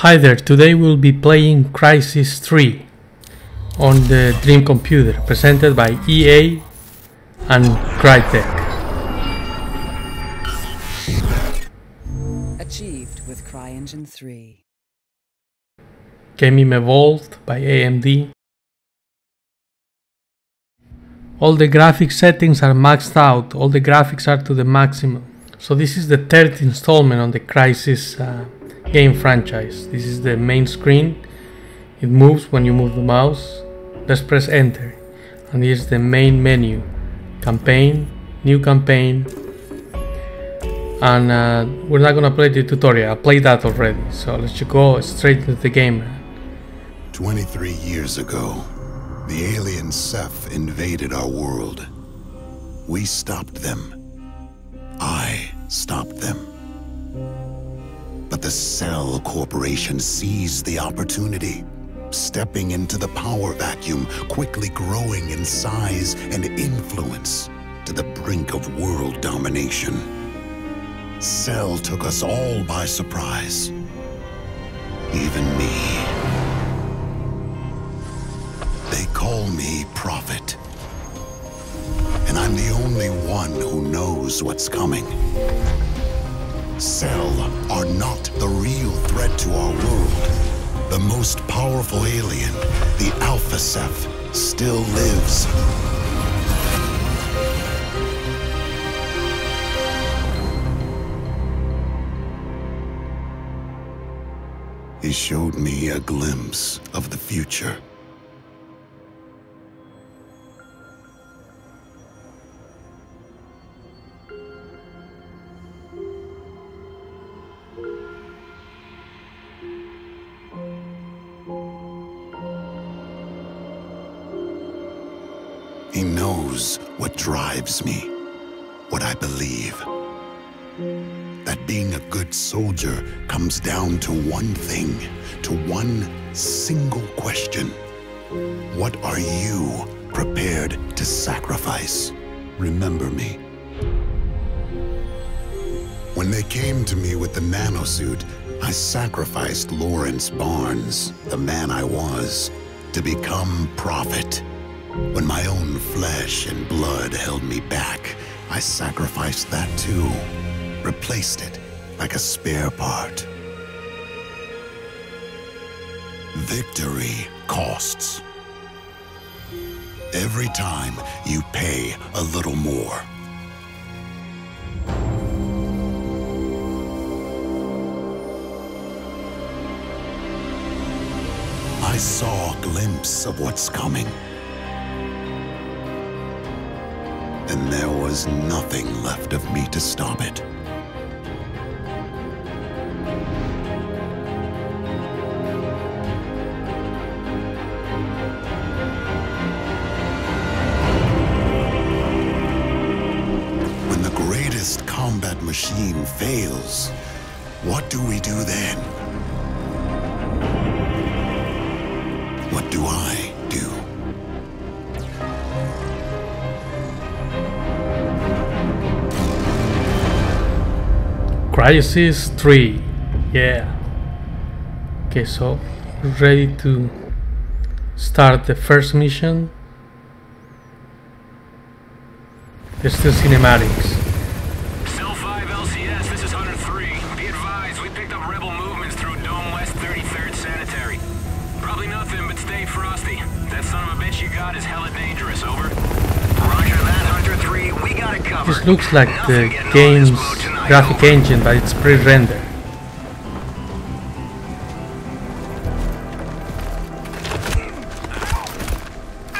Hi there, today we'll be playing Crysis 3 on the Dream Computer, presented by EA and Crytek. Achieved with CryEngine 3. Gaming Evolved by AMD. All the graphic settings are maxed out, all the graphics are to the maximum. So this is the third installment on the Crysis game franchise. This is the main screen. It moves when you move the mouse. Let's press enter, and here's the main menu: campaign, new campaign. And we're not gonna play the tutorial, I played that already, so let's just go straight into the game. 23 years ago, the alien Ceph invaded our world. We stopped them. I stopped them. But the Cell Corporation seized the opportunity, stepping into the power vacuum, quickly growing in size and influence to the brink of world domination. Cell took us all by surprise, even me. They call me Prophet, and I'm the only one who knows what's coming. Cell are not the real threat to our world. The most powerful alien, the Alpha Ceph, still lives. He showed me a glimpse of the future. He knows what drives me, what I believe. That being a good soldier comes down to one thing, to one single question. What are you prepared to sacrifice? Remember me. When they came to me with the nanosuit, I sacrificed Lawrence Barnes, the man I was, to become Prophet. When my own flesh and blood held me back, I sacrificed that too, replaced it like a spare part. Victory costs. Every time you pay a little more. I saw a glimpse of what's coming. And there was nothing left of me to stop it. When the greatest combat machine fails, what do we do then? What do I do? Crysis 3, yeah. Okay, so we're ready to start the first mission. There's still cinematics. Cell 5 LCS, this is Hunter 3. Be advised, we picked up rebel movements through Dome West 33rd Sanitary. Probably nothing, but stay frosty. That son of a bitch you got is hella dangerous, over. Roger that, Hunter 3, we got it covered. This looks like the game's graphic engine, but it's pre-rendered. I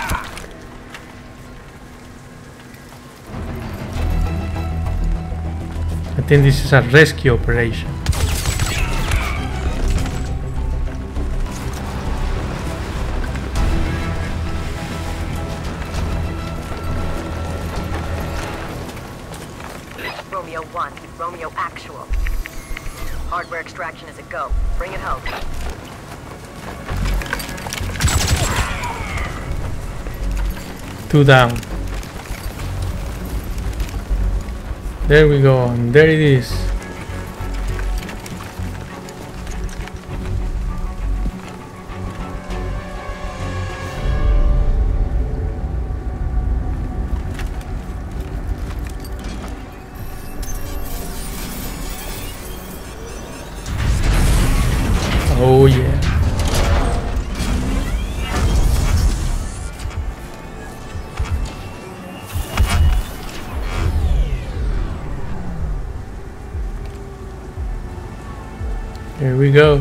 think this is a rescue operation. Romeo actual. Hardware extraction is a go. Bring it home. Two down. There we go, and there it is. Oh yeah. Here we go.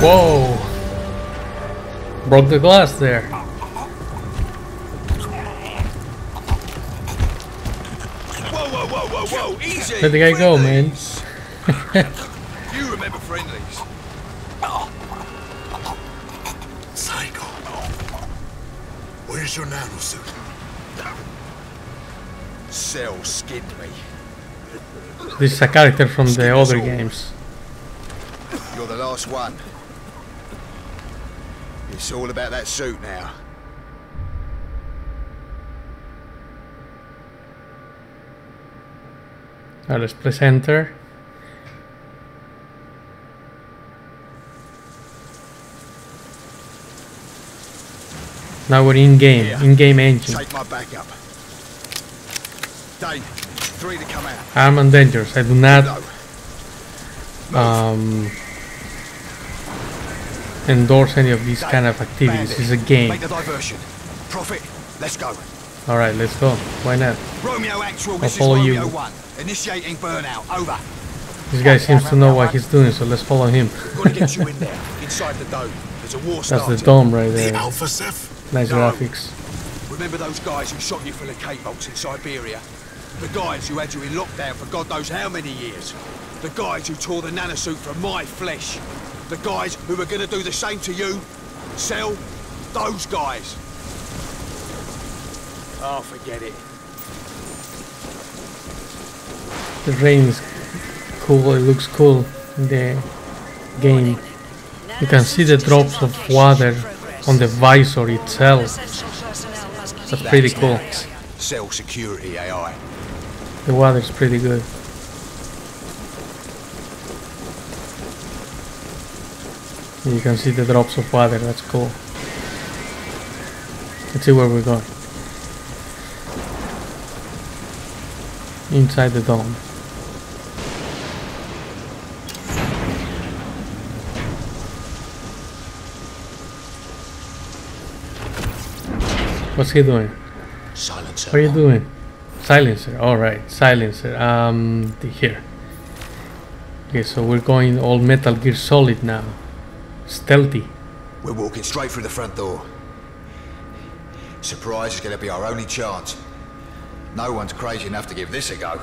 Whoa. Broke the glass there. Whoa, easy. Let the guy go, man. You remember friendlies. Psycho. Where's your nano suit? Cell skinned me. This is a character from the other games. You're the last one. It's all about that suit now. Now let's press enter. Now we're in-game engine. Take my backup. Dave, three to come out. Arm and dangerous. I do not endorse any of these kind of activities. Bandit. It's a game. Make the diversion. Prophet, let's go. All right, let's go. Why not? Romeo actual, I'll follow you. One. Initiating burnout. Over. This guy seems to know what he's doing, so let's follow him. Gotta get you in there, inside the dome. There's a war started. That's the dome right there. The Alpha Ceph? Nice graphics. Remember those guys who shot you full of K-bolts in Siberia? The guys who had you in lockdown for God knows how many years. The guys who tore the nanosuit from my flesh. The guys who were gonna do the same to you. Cell, those guys. Oh, forget it. The rain is cool, it looks cool in the game. You can see the drops of water on the visor itself. That's pretty cool. Cell security AI. The water's pretty good. You can see the drops of water, that's cool. Let's see where we're going. Inside the dome. What's he doing? Silencer. What are you doing? Silencer. All right, silencer. Here. Okay, so we're going all Metal Gear Solid now. Stealthy. We're walking straight through the front door. Surprise is going to be our only chance. No one's crazy enough to give this a go.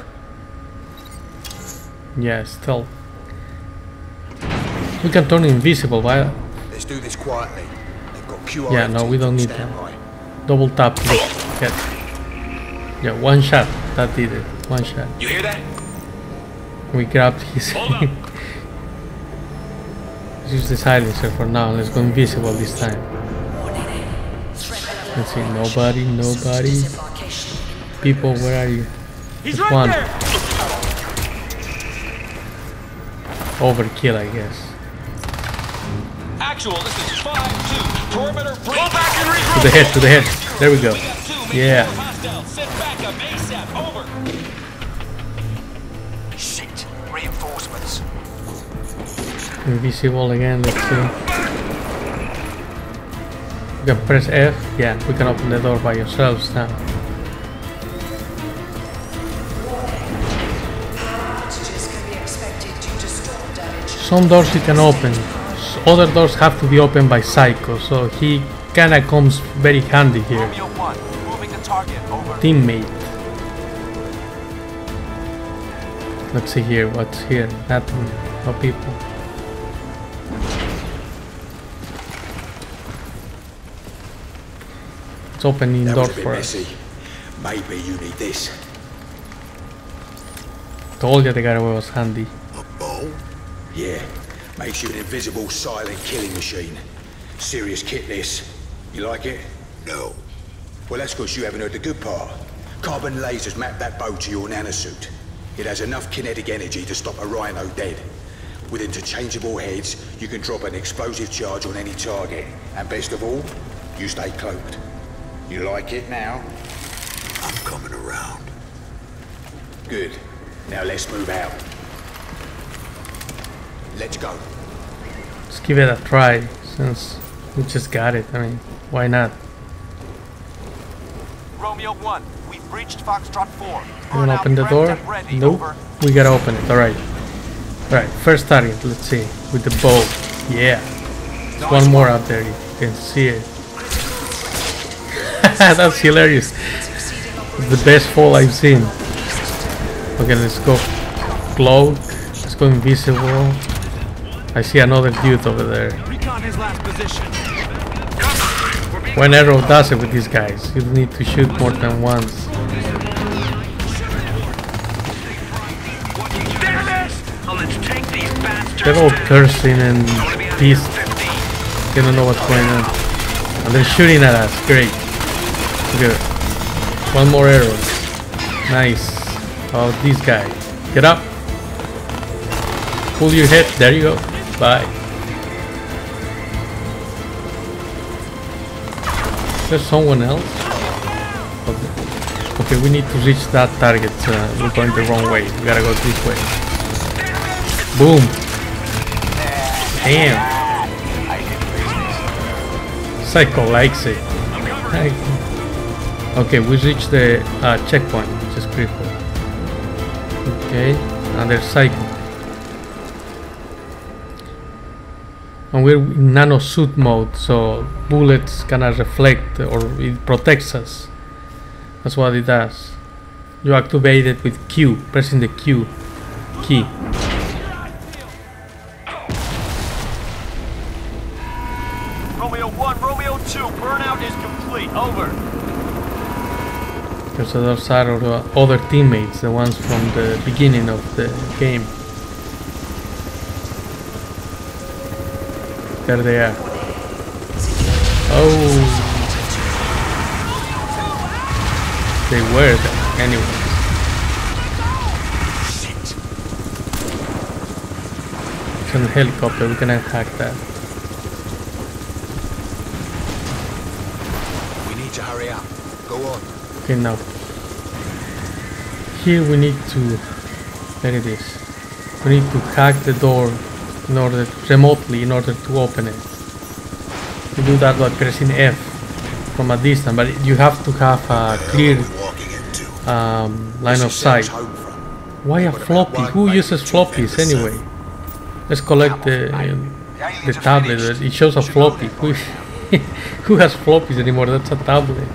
Yeah, still. We can turn invisible, but let's do this quietly. They've got QR. Yeah, no, we don't need that. Double tap. Yes. Yeah, one shot. That did it. One shot. You hear that? We grabbed his. Let's use the silencer for now. Let's go invisible this time. Let's see. Nobody. Nobody. People, where are you? He's right one. There. Overkill, I guess. Actual, this is 5-2. Perimeter break. Go back and regroup. To the head, to the head. There we go. Yeah. Set back up ASAP. Over. Shit. Reinforcements. Invisible again. Let's see. We can press F. Yeah, we can open the door by ourselves now. Some doors he can open, other doors have to be opened by Psycho, so he kinda comes very handy here. Teammate. Let's see here, what's here? Nothing, no people. It's opening doors for us. Maybe you need this. Told you the guy was handy. Yeah, makes you an invisible, silent killing machine. Serious kit, this. You like it? No. Well, that's because you haven't heard the good part. Carbon lasers map that bow to your nanosuit. It has enough kinetic energy to stop a rhino dead. With interchangeable heads, you can drop an explosive charge on any target. And best of all, you stay cloaked. You like it now? I'm coming around. Good. Now let's move out. Let's go. Let's give it a try, since we just got it. I mean, why not? Romeo 1, we've breached Foxtrot 4. Can we open the door? Nope. Over. We gotta open it, alright. Alright, first target, let's see. With the bow. Yeah. There's one more out there, you can see it. That's hilarious. It's the best fall I've seen. Okay, let's go cloak. Let's go invisible. I see another dude over there. One arrow does it with these guys. You need to shoot more than once. They're all cursing and pissed. They don't know what's going on. And they're shooting at us. Great. Good. One more arrow. Nice. Oh, these guys. Get up. Pull your head. There you go. Bye. There's someone else. Okay, we need to reach that target. We're going the wrong way. We gotta go this way. Boom. Damn. Psycho likes it. Okay, we reached the checkpoint, which is critical. Okay, another Psycho. And we're in nano suit mode, so bullets kinda reflect, or it protects us. That's what it does. You activate it with Q, pressing the Q key. Romeo 1, Romeo 2, burnout is complete, over. Because those are our other teammates, the ones from the beginning of the game. There they are. Oh, they were there. Anyway. It's a helicopter. We can attack that. We need to hurry up. Go on. Okay, now. Here we need to. There it is. We need to hack the door. In order remotely, in order to open it, you do that by pressing F from a distance. But you have to have a clear line of sight. Why a floppy? Who uses floppies anyway? Let's collect the tablet. It shows a floppy. Who has floppies anymore? That's a tablet.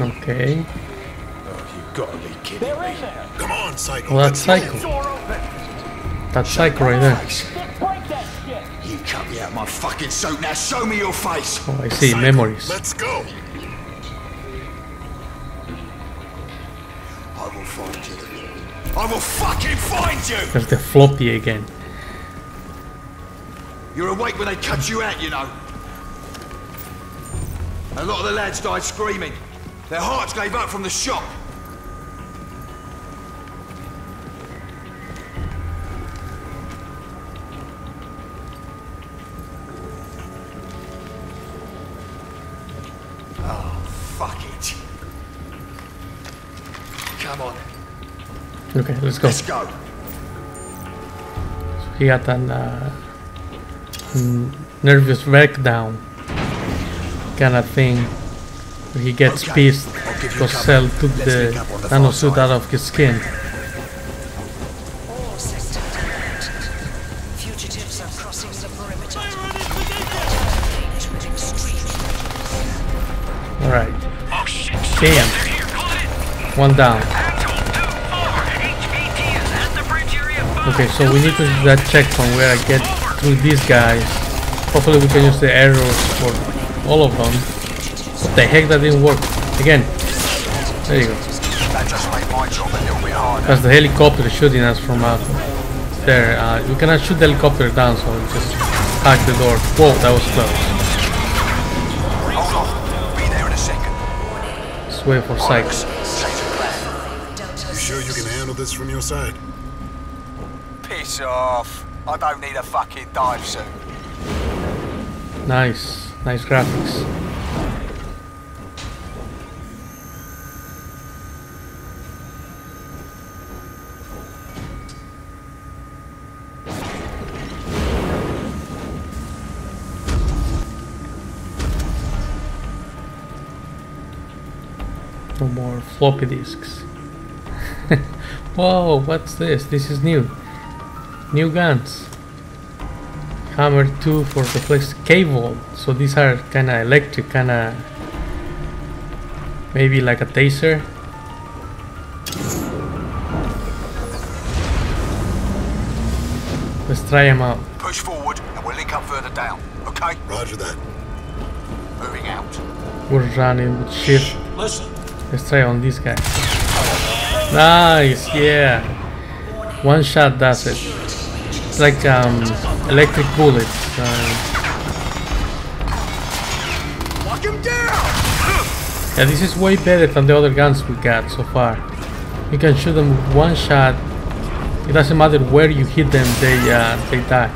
Okay. Oh, you gotta be kidding me. Come on, Psycho. Well, that's Psycho. That's Psycho right there. You cut me out of my fucking soap. Now show me your face. Oh, I see. Psycho. Memories. Let's go. I will find you. I will fucking find you. There's the floppy again. You're awake when they cut you out, you know. A lot of the lads died screaming. Their hearts gave up from the shock. Oh, fuck it. Come on. Okay, let's go. Let's go. He got a nervous breakdown kind of thing. He gets pissed because Cell took the nanosuit out of his skin. Fugitives are crossing the perimeter. Alright. Damn. One down. Okay, so we need to do that checkpoint where I get through these guys. Hopefully we can use the arrows for all of them. What the heck, that didn't work again. There you go. That just made my job a little bit harder. That's the helicopter shooting us from out there. You cannot shoot the helicopter down, so just hack the door. Whoa, that was close. Hold on, be there in a second. Let's wait for Psycho. sure you can handle this from your side? Piss off. I don't need a fucking dive suit. Nice. Nice graphics. No more floppy disks. Whoa, what's this? This is new. New guns. Hammer 2 for the place. K-Volt. So these are kinda electric, kinda... maybe like a taser. Let's try them out. Push forward and we'll link up further down, okay? Roger that. Moving out. We're running with shift. Listen. Let's try on this guy. Nice, yeah. One shot does it. It's like electric bullets. Lock him down. Yeah, this is way better than the other guns we got so far. You can shoot them with one shot. It doesn't matter where you hit them, they die.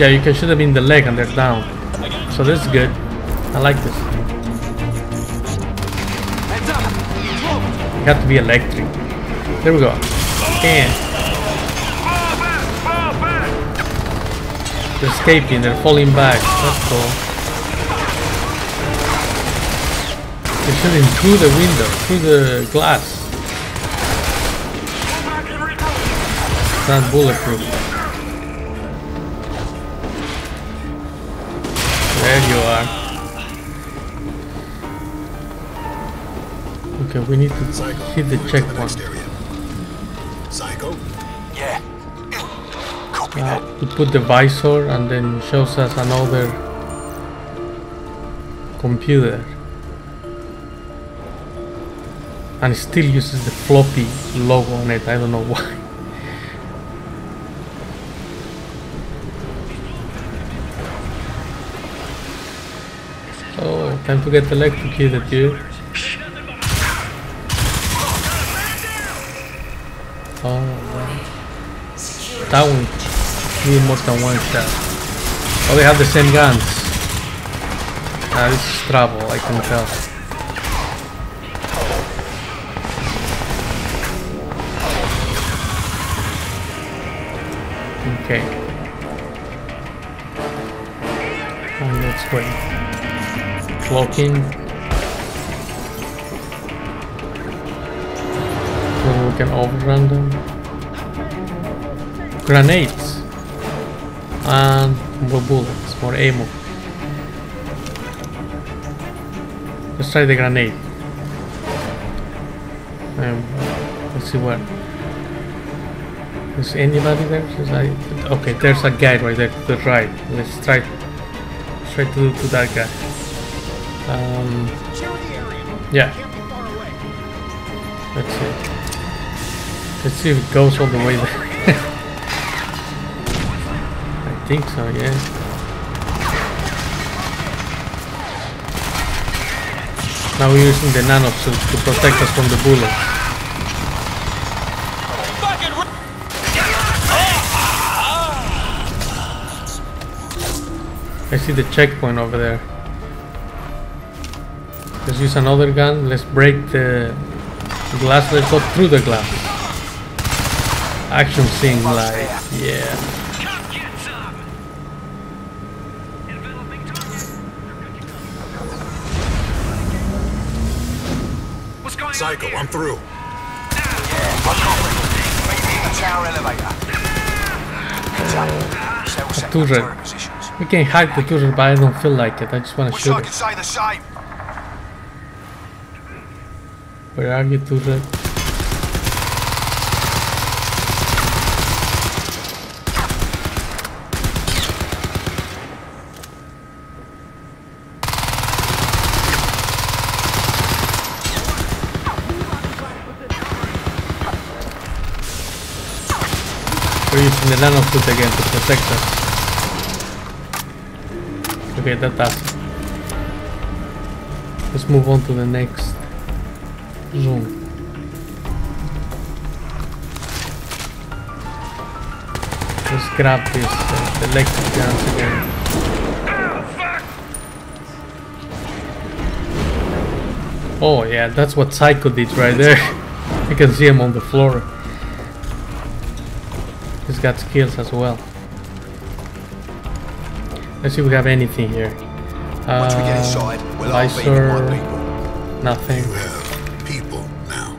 Yeah, you can shoot them in the leg and they're down. So that's good. I like this. Got to be electric. There we go. And they're escaping, they're falling back. That's cool. They're shooting through the window, through the glass. It's not bulletproof. There you are. Okay, we need to hit the checkpoint. Psycho? Yeah. Copy that. We put the visor and then it shows us another computer. And it still uses the floppy logo on it, I don't know why. Time to get electrocuted, dude. Oh, man. That one need more than one shot. Oh, they have the same guns. Ah, this is trouble, I can tell. Okay. And let's wait. Clocking. Then we can overrun them. Grenades. And more bullets, more ammo. Let's try the grenade. Let's see where. Is anybody there? Okay, there's a guy right there to the right. Let's try to do to that guy. Yeah. Let's see. Let's see if it goes all the way there. I think so, yeah. Now we're using the nanosuit to protect us from the bullets. I see the checkpoint over there. Let's use another gun. Let's break the glass. Let's go through the glass. Action scene, like, yeah. Psycho, I'm through. A turret. We can hide the turret, but I don't feel like it. I just want to shoot it. Where are you, turret? We're using the nanosuit again to protect us. Okay, that's us. Let's move on to the next. No. Let's grab this electric guns again. Oh yeah, that's what Psycho did right there. You can see him on the floor. He's got skills as well. Let's see if we have anything here. Once we get inside, we'll all be people. Nothing. People now.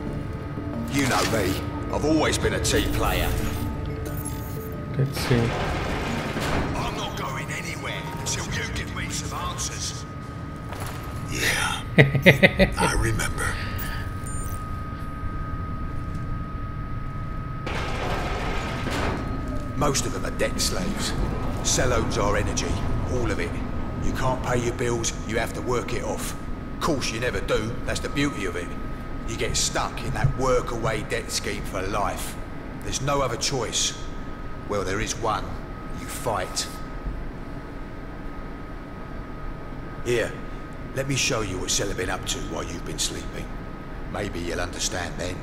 You know me. I've always been a team player. Let's see. I'm not going anywhere until you give me some answers. Yeah. I remember. Most of them are debt slaves. Cell owns our energy, all of it. You can't pay your bills, you have to work it off. Of course you never do, that's the beauty of it. You get stuck in that work-away debt scheme for life. There's no other choice. Well, there is one. You fight. Here, let me show you what Cell have been up to while you've been sleeping. Maybe you'll understand then.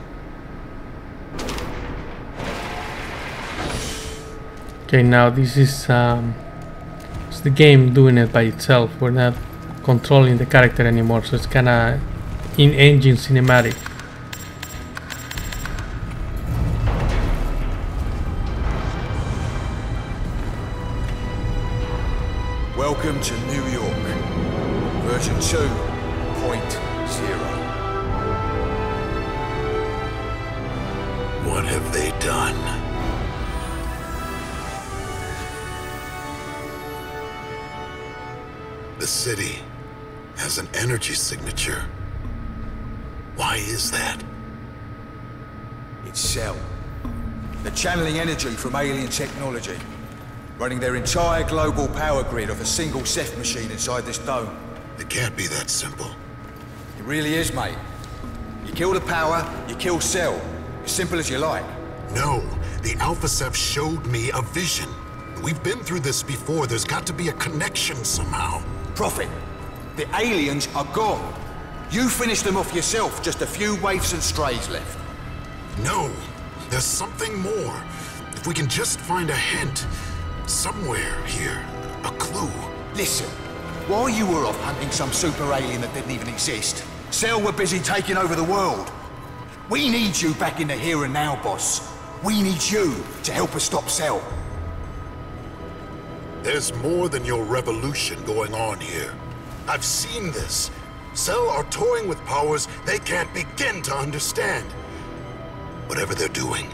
Okay, now this is it's the game doing it by itself. We're not controlling the character anymore, so it's kind of in-engine cinematic. Welcome to New York, version 2.0. What have they done? The city has an energy signature. Why is that? It's Cell. They're channeling energy from alien technology, running their entire global power grid off a single Ceph machine inside this dome. It can't be that simple. It really is, mate. You kill the power, you kill Cell. As simple as you like. No, the Alpha Ceph showed me a vision. We've been through this before. There's got to be a connection somehow. Prophet, the aliens are gone. You finished them off yourself, just a few waifs and strays left. No, there's something more. If we can just find a hint, somewhere here, a clue. Listen, while you were off hunting some super alien that didn't even exist, Cell were busy taking over the world. We need you back in the here and now, boss. We need you to help us stop Cell. There's more than your revolution going on here. I've seen this. Cell are toying with powers they can't begin to understand. Whatever they're doing,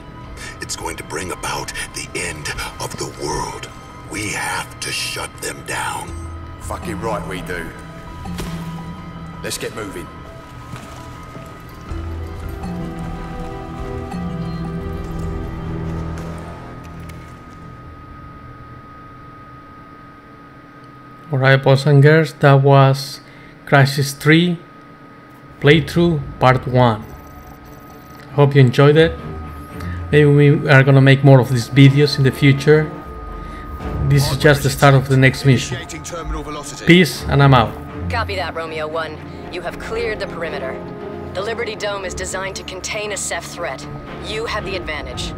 it's going to bring about the end of the world. We have to shut them down. Fucking right we do. Let's get moving. Alright, boys and girls, that was Crysis 3 playthrough part 1. I hope you enjoyed it. Maybe we are gonna make more of these videos in the future. This is just the start of the next mission. Peace, and I'm out. Copy that, Romeo 1. You have cleared the perimeter. The Liberty Dome is designed to contain a Ceph threat. You have the advantage.